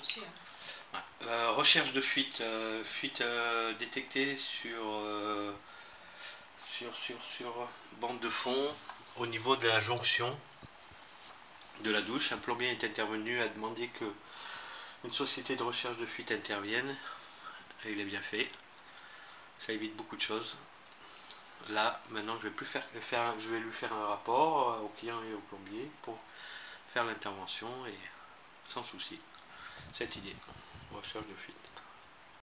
dossier. Hein. Ouais. Recherche de fuite. Fuite détectée sur bande de fond au niveau de la jonction de la douche. Un plombier est intervenu, a demandé que une société de recherche de fuite intervienne. Et il a bien fait. Ça évite beaucoup de choses. Là, maintenant, je vais plus je vais lui faire un rapport au client et au plombier pour faire l'intervention et sans souci. Cette idée, recherche de fuite.